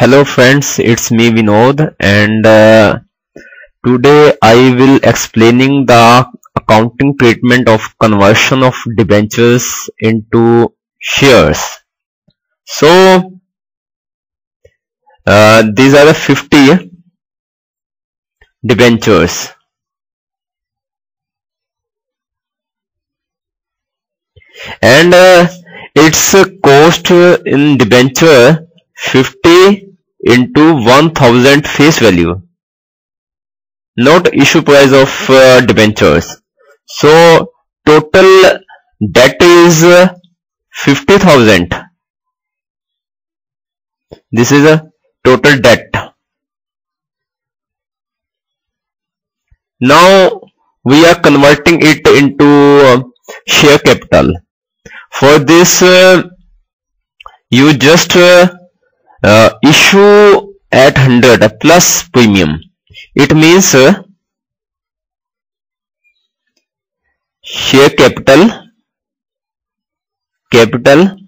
Hello friends, it's me Vinod, and today I will explaining the accounting treatment of conversion of debentures into shares. So these are the 50 debentures. And its cost in debenture 50 into 1000 face value, not issue price of debentures. So total debt is 50,000. This is a total debt. Now we are converting it into share capital. For this you just issue at 100 plus premium. It means share capital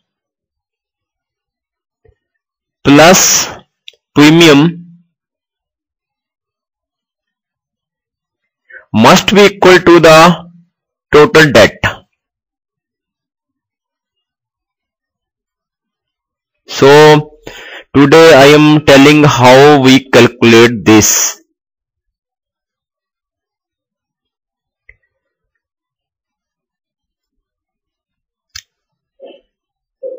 plus premium must be equal to the total debt. So today I am telling how we calculate this.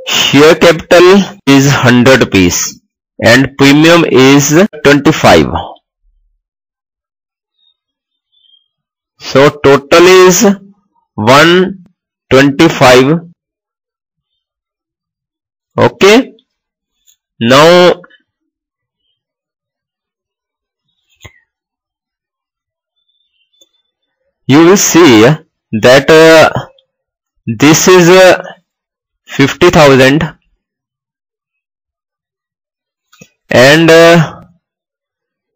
Share capital is 100 rupees and premium is 25. So total is 125. Okay. Now you will see that this is 50,000 and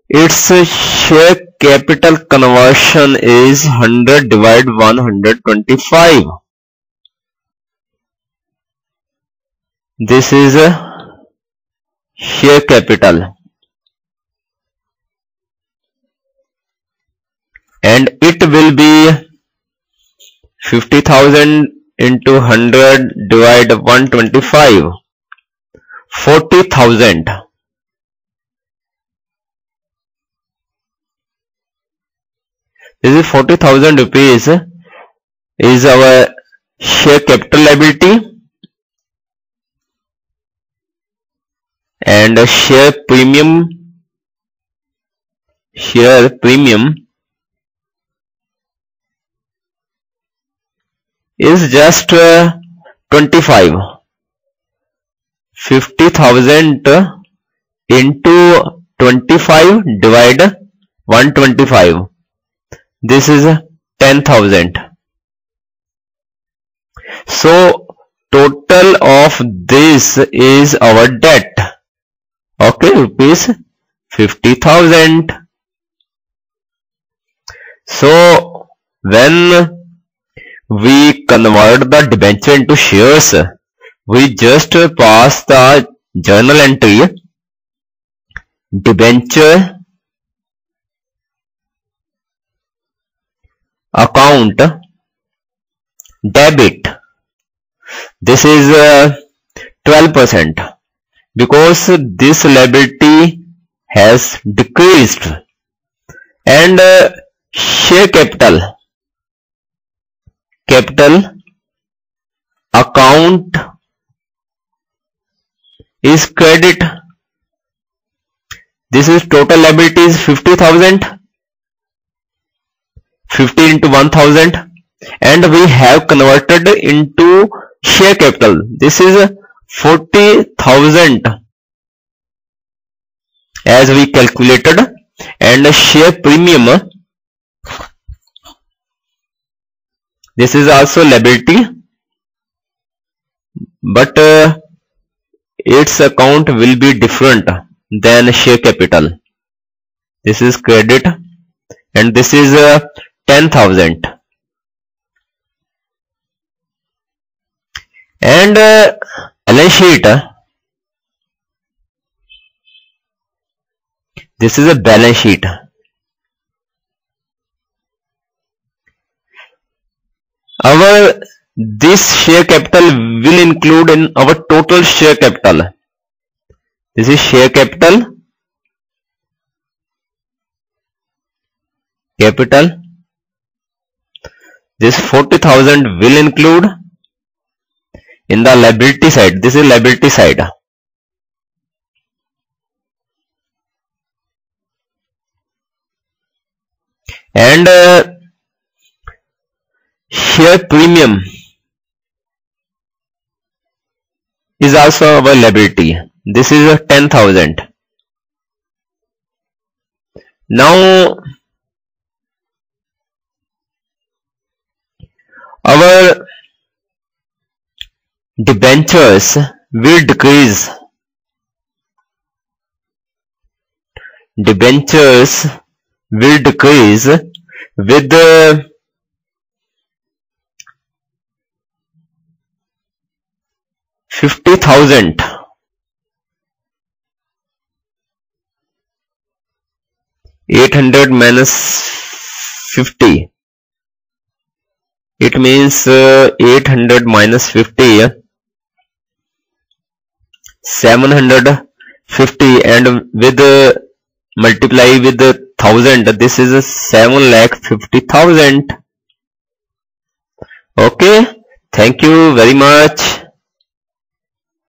its share capital conversion is 100 divided 125. This is share capital and it will be 50,000 into 100 divided 125, 40,000. This is 40,000 rupees is our share capital liability. And share premium is just 25. 50,000 into 25 divided 125. This is 10,000. So total of this is our debt. Okay, rupees 50,000. So when we convert the debenture into shares, we just pass the journal entry debenture account debit. This is 12%. Because this liability has decreased, and share capital account is credit. This is total liability is 50,000, 50 into 1,000, and we have converted into share capital. This is 40,000 as we calculated, and share premium, this is also liability, but its account will be different than share capital. This is credit and this is 10,000. And balance sheet. This is a balance sheet. This share capital will include in our total share capital. This is share capital. This 40,000 will include in the liability side. This is liability side. And share premium is also our liability. This is 10,000. Now our debentures will decrease. Debentures will decrease with the $50,000. $800 minus $50. It means 800 minus 50, 750, and with multiply with 1,000. This is 7,50,000. Okay, thank you very much.